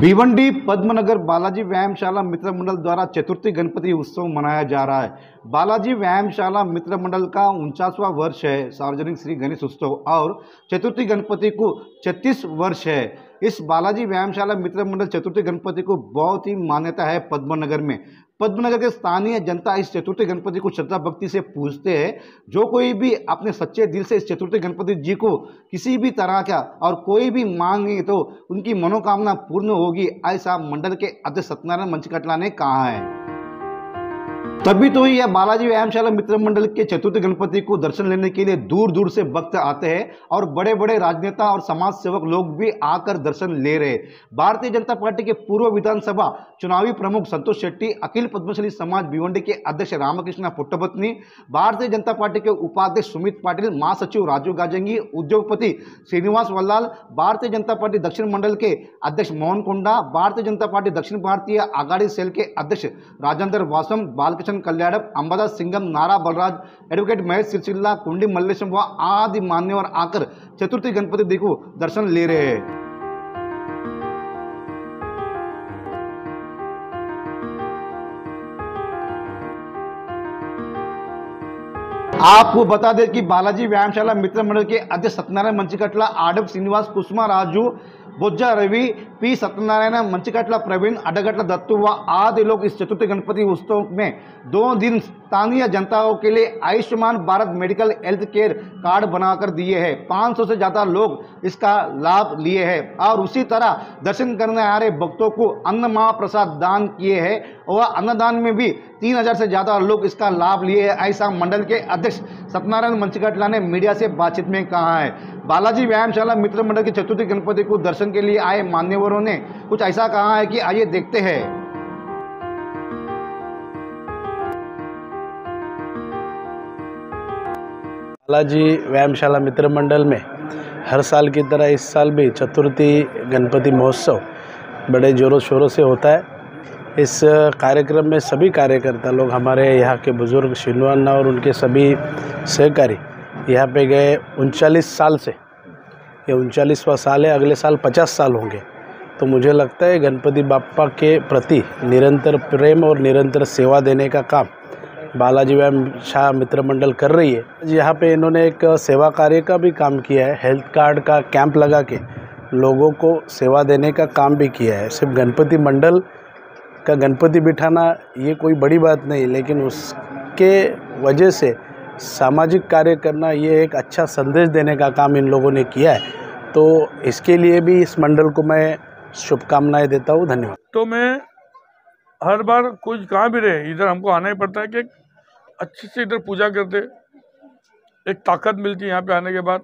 भिवंडी पद्मनगर बालाजी व्यायामशाला मित्रमंडल द्वारा चतुर्थी गणपति उत्सव मनाया जा रहा है। बालाजी व्यायामशाला मित्रमंडल का 49वां वर्ष है सार्वजनिक श्री गणेश उत्सव और चतुर्थी गणपति को 36 वर्ष है। इस बालाजी व्यायामशाला मित्रमंडल चतुर्थी गणपति को बहुत ही मान्यता है। पद्मनगर में पद्मनगर के स्थानीय जनता इस चतुर्थी गणपति को श्रद्धा भक्ति से पूजते हैं। जो कोई भी अपने सच्चे दिल से इस चतुर्थी गणपति जी को किसी भी तरह का और कोई भी मांगे तो उनकी मनोकामना पूर्ण होगी, ऐसा मंडल के अध्यक्ष सत्यनारायण मंचिकटला ने कहा है। तभी तो यह बालाजी व्यायामशाला मित्रमंडल के चतुर्थ गणपति को दर्शन लेने के लिए दूर दूर से भक्त आते हैं और बड़े बड़े राजनेता और समाज सेवक लोग भी आकर दर्शन ले रहे हैं। भारतीय जनता पार्टी के पूर्व विधानसभा चुनावी प्रमुख संतोष शेट्टी, अखिल पद्मश्री समाज भिवंडी के अध्यक्ष रामकृष्ण पुट्टापति, भारतीय जनता पार्टी के उपाध्यक्ष सुमित पाटिल, महासचिव राजीव गाजंगी, उद्योगपति श्रीनिवास वल्लाल, भारतीय जनता पार्टी दक्षिण मंडल के अध्यक्ष मोहन कुंडा, भारतीय जनता पार्टी दक्षिण भारतीय आघाड़ी सेल के अध्यक्ष राजेंद्र वासम, बालकृष्ण कल्याणम, अंबादासंगम, नारा बलराज, एडवोकेट महेश सिरचिल्ला, कुंडी मल्लेश्वर आदि मान्यवर आकर चतुर्थी गणपति जी को दर्शन ले रहे हैं। आपको बता दें कि बालाजी व्यायामशाला मित्र मंडल के अध्यक्ष सत्यनारायण मंचिकटला, आडव श्रीनिवास, कुसमा राजू, बुज्जा रवि, पी सत्यनारायण मंचिकटला, प्रवीण अड्डाटला, दत्तु व आदि लोग इस चतुर्थी गणपति उत्सव में 2 दिन स्थानीय जनताओं के लिए Ayushman Bharat medical health care card बनाकर दिए हैं। 500 से ज़्यादा लोग इसका लाभ लिए हैं और उसी तरह दर्शन करने आ रहे भक्तों को अन्न महाप्रसाद दान किए हैं और अन्नदान में भी 3000 से ज़्यादा लोग इसका लाभ लिए हैं, ऐसा मंडल के अध्यक्ष सत्यनारायण मंचिकटला ने मीडिया से बातचीत में कहा है। बालाजी व्यायामशाला मित्र मंडल के चतुर्थी गणपति को दर्शन के लिए आए मान्यवरों ने कुछ ऐसा कहा है कि आइए देखते हैं। बालाजी व्यायामशाला मित्र मंडल में हर साल की तरह इस साल भी चतुर्थी गणपति महोत्सव बड़े जोरों शोरों से होता है। इस कार्यक्रम में सभी कार्यकर्ता लोग, हमारे यहाँ के बुजुर्ग श्रीनिवास और उनके सभी सहकारी यहाँ पे गए 39 साल से, ये 39वां साल है, अगले साल 50 साल होंगे। तो मुझे लगता है गणपति बाप्पा के प्रति निरंतर प्रेम और निरंतर सेवा देने का काम बालाजी व्यायामशाला मित्र मंडल कर रही है। यहाँ पे इन्होंने एक सेवा कार्य का भी काम किया है, हेल्थ कार्ड का कैंप लगा के लोगों को सेवा देने का काम भी किया है। सिर्फ गणपति मंडल का गणपति बिठाना ये कोई बड़ी बात नहीं, लेकिन उसके वजह से सामाजिक कार्य करना, ये एक अच्छा संदेश देने का काम इन लोगों ने किया है। तो इसके लिए भी इस मंडल को मैं शुभकामनाएं देता हूँ। धन्यवाद। तो मैं हर बार कुछ कहाँ भी रहे, इधर हमको आना ही पड़ता है कि अच्छे से इधर पूजा करते, एक ताकत मिलती है यहाँ पे आने के बाद।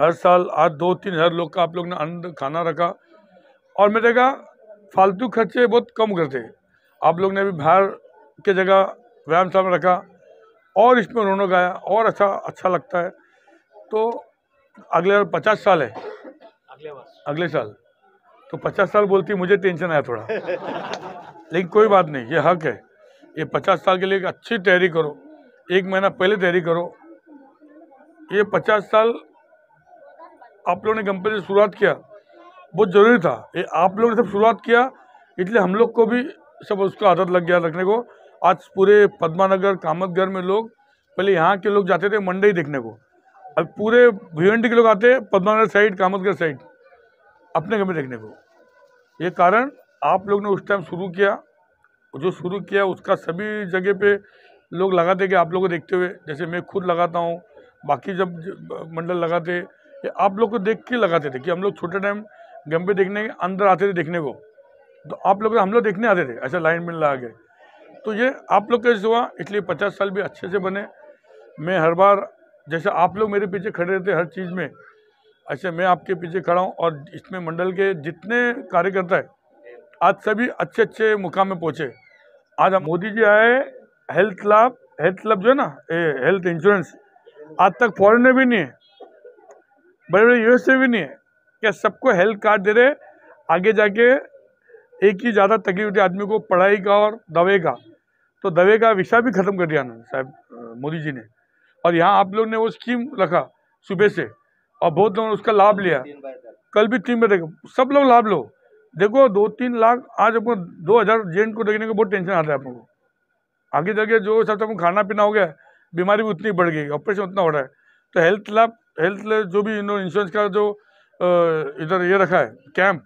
हर साल आज 2-3 हज़ार लोग का आप लोग ने अन्न खाना रखा और मेरे का फालतू खर्चे बहुत कम करते। आप लोग ने भी बाहर के जगह व्यायामशाला में रखा और इसमें उन्होंने गाया और अच्छा लगता है। तो अगले 50 साल है, अगले साल तो 50 साल बोलती मुझे टेंशन आया थोड़ा लेकिन कोई बात नहीं, ये हक है। ये 50 साल के लिए एक अच्छी तैयारी करो, 1 महीना पहले तैयारी करो। ये 50 साल आप लोगों ने गणपति से शुरुआत किया, बहुत ज़रूरी था। ये आप लोगों ने सब शुरुआत किया, इसलिए हम लोग को भी सब उसका आदत लग गया रखने को। आज पूरे पद्मनगर कामतगढ़ में लोग, पहले यहाँ के लोग जाते थे मंडई देखने को, अब पूरे भिवंडी के लोग आते हैं पद्मनगर साइड कामतगढ़ साइड अपने घर में देखने को। ये कारण आप लोग ने उस टाइम शुरू किया, जो शुरू किया उसका सभी जगह पे लोग लगाते कि आप लोगों को देखते हुए, जैसे मैं खुद लगाता हूँ, बाकी जब मंडल लगाते ये आप लोग को देख के लगाते थे कि हम लोग छोटे टाइम गंभीर देखने अंदर आते थे देखने को, तो आप लोग हम लोग देखने आते थे ऐसा लाइन में लगा के। तो ये आप लोग कैसे हुआ, इसलिए 50 साल भी अच्छे से बने। मैं हर बार जैसे आप लोग मेरे पीछे खड़े रहते हर चीज़ में, ऐसे मैं आपके पीछे खड़ा हूँ। और इसमें मंडल के जितने कार्यकर्ता है आज सभी अच्छे अच्छे मुकाम में पहुँचे। आज मोदी जी आए, हेल्थ लाभ जो है ना, हेल्थ इंश्योरेंस आज तक फॉरेन में भी नहीं है, बड़े बड़े यूएस में भी नहीं है, क्या सबको हेल्थ कार्ड दे रहे। आगे जाके एक ही ज़्यादा तकलीफ होती है आदमी को, पढ़ाई का और दवाई का, तो दवे का विषय भी ख़त्म कर दिया ना साहब मोदी जी ने। और यहाँ आप लोग ने वो स्कीम रखा सुबह से और बहुत लोगों ने उसका लाभ लिया, कल भी 3 बजे तक सब लोग लाभ लो। देखो 2-3 लाख आज आपको 2000 जेन को देखने को बहुत टेंशन आता है। आपको आगे जाके जो हिसाब से आपको खाना पीना हो गया, बीमारी भी उतनी बढ़ गई, ऑपरेशन उतना हो रहा है। तो हेल्थ जो भी इंश्योरेंस का जो इधर ये रखा है कैंप,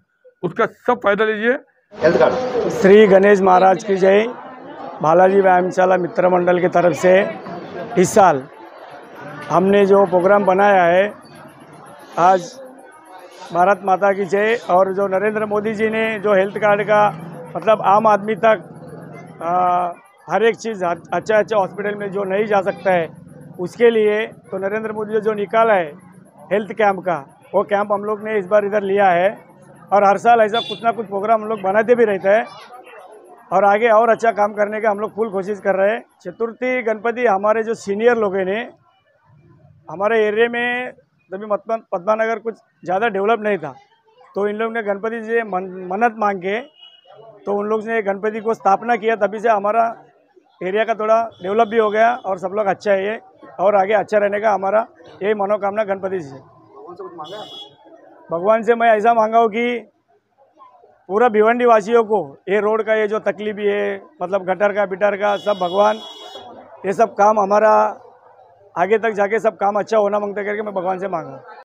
उसका सब फायदा लीजिए। हेल्थ कार्ड श्री गणेश महाराज की जय। बालाजी व्यायामशाला मित्रमंडल की तरफ से इस साल हमने जो प्रोग्राम बनाया है, आज भारत माता की जय। और जो नरेंद्र मोदी जी ने जो हेल्थ कार्ड का मतलब आम आदमी तक हर एक चीज़ अच्छे हॉस्पिटल में जो नहीं जा सकता है उसके लिए तो नरेंद्र मोदी जी जो निकाला है हेल्थ कैंप का, वो कैंप हम लोग ने इस बार इधर लिया है। और हर साल ऐसा कुछ ना कुछ प्रोग्राम हम लोग बनाते भी रहते हैं और आगे और अच्छा काम करने का हम लोग फुल कोशिश कर रहे हैं। चतुर्थी गणपति हमारे जो सीनियर लोगों ने हमारे एरिया में तभी मतलब पद्मनगर कुछ ज़्यादा डेवलप नहीं था, तो इन लोग ने गणपति से मन्नत मांग के तो उन लोग ने गणपति को स्थापना किया। तभी से हमारा एरिया का थोड़ा डेवलप भी हो गया और सब लोग अच्छा है ये, और आगे अच्छा रहने का हमारा यही मनोकामना गणपति जी से। भगवान से मैं ऐसा मांगा हूँ कि पूरा भिवंडी वासियों को ये रोड का ये जो तकलीफ है मतलब गटर का बिटर का सब भगवान ये सब काम हमारा आगे तक जाके सब काम अच्छा होना मांगता करके मैं भगवान से मांगा।